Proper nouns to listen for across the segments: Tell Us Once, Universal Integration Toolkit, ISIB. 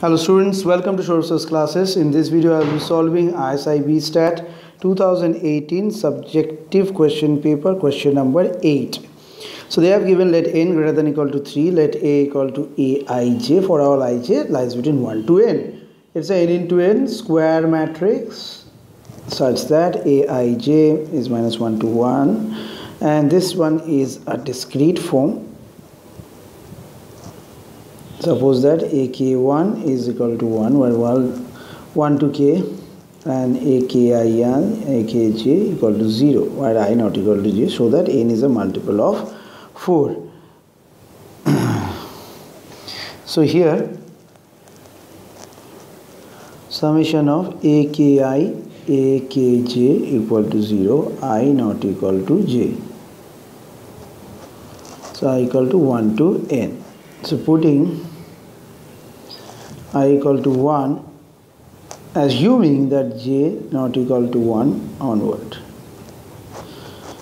Hello students, welcome to Shortsource classes. In this video I will be solving ISIB Stat 2018 subjective question paper question number 8. So they have given let n greater than equal to 3, let a equal to aij for all ij lies between 1 to n. It's a n into n square matrix such that aij is minus 1 to 1 and this one is a discrete form. Suppose that ak1 is equal to 1, where 1 to k and akij equal to 0, where I not equal to j, so that n is a multiple of 4. So here summation of akij equal to 0, I not equal to j, so I equal to 1 to n. So putting I equal to 1, assuming that j not equal to 1 onward.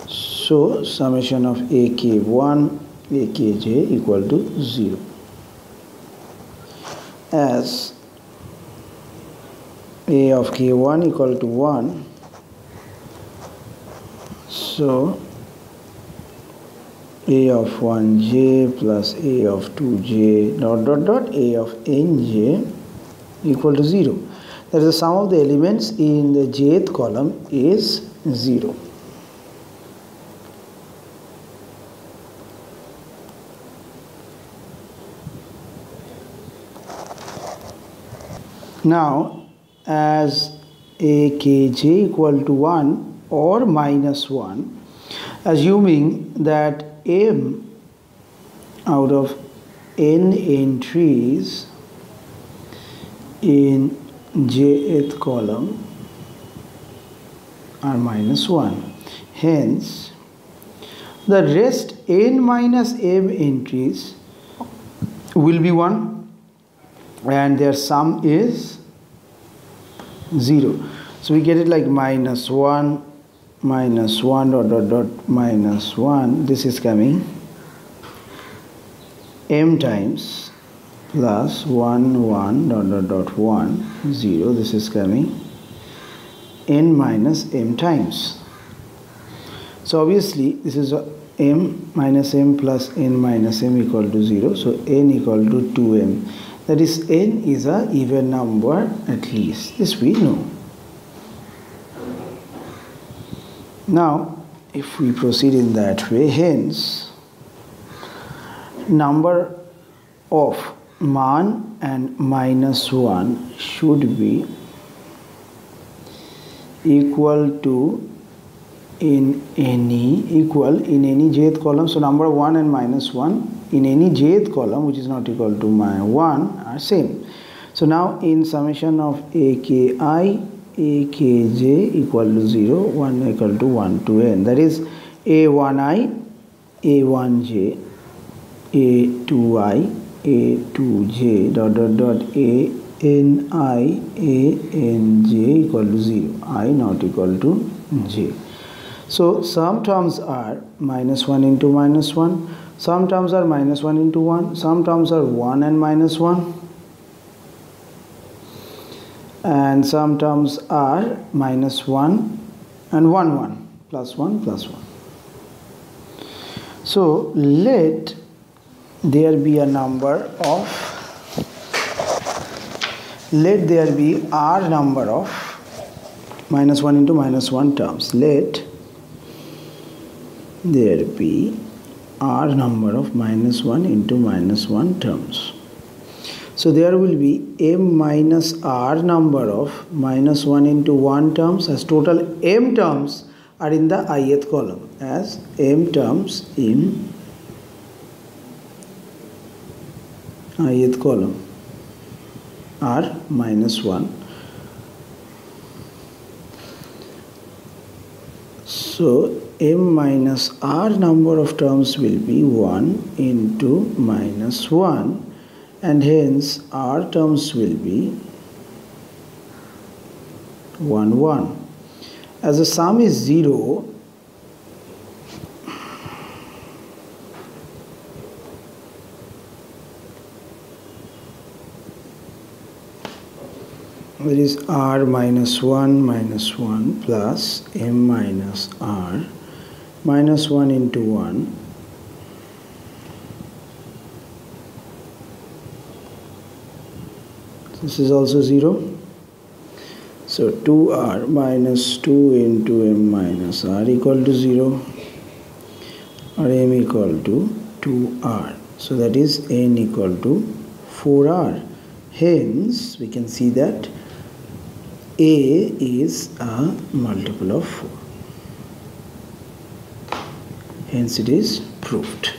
So summation of ak1, akj equal to 0. As a of k1 equal to 1, so a of 1j plus a of 2j ... a of nj equal to 0. That is, the sum of the elements in the jth column is 0. Now as akj equal to 1 or minus 1, assuming that m out of n entries in jth column are minus 1. Hence, the rest n minus m entries will be 1 and their sum is 0. So we get it like minus 1 ... minus 1, this is coming m times plus 1 ... 1 0, this is coming n minus m times. So obviously this is m minus m plus n minus m equal to 0, so n equal to 2m. That is, n is an even number, at least this we know. Now, if we proceed in that way, hence, number of man and minus 1 should be equal to in any jth column. So, number 1 and minus 1 in any jth column which is not equal to 1 are same. So, now in summation of akj equal to 0, 1 equal to 1 to n. That is a1i, a1j, a2i, a2j ... ani, anj equal to 0, I not equal to j. So some terms are minus 1 into minus 1, some terms are minus 1 into 1, some terms are 1 and minus 1. And some terms are minus 1 and 1, 1, plus 1, plus 1. So, let there be a number of, let there be r number of minus 1 into minus 1 terms. Let there be r number of minus 1 into minus 1 terms. So there will be m minus r number of minus 1 into 1 terms, as total m terms are in the ith column, as m terms in ith column are minus 1. So m minus r number of terms will be 1 into minus 1. And hence r terms will be 1, 1. As the sum is 0, That is r minus 1 plus m minus r minus 1 into 1 . This is also 0. So 2r minus 2 into m minus r equal to 0, or m equal to 2r. So that is n equal to 4r. Hence, we can see that a is a multiple of 4. Hence, it is proved.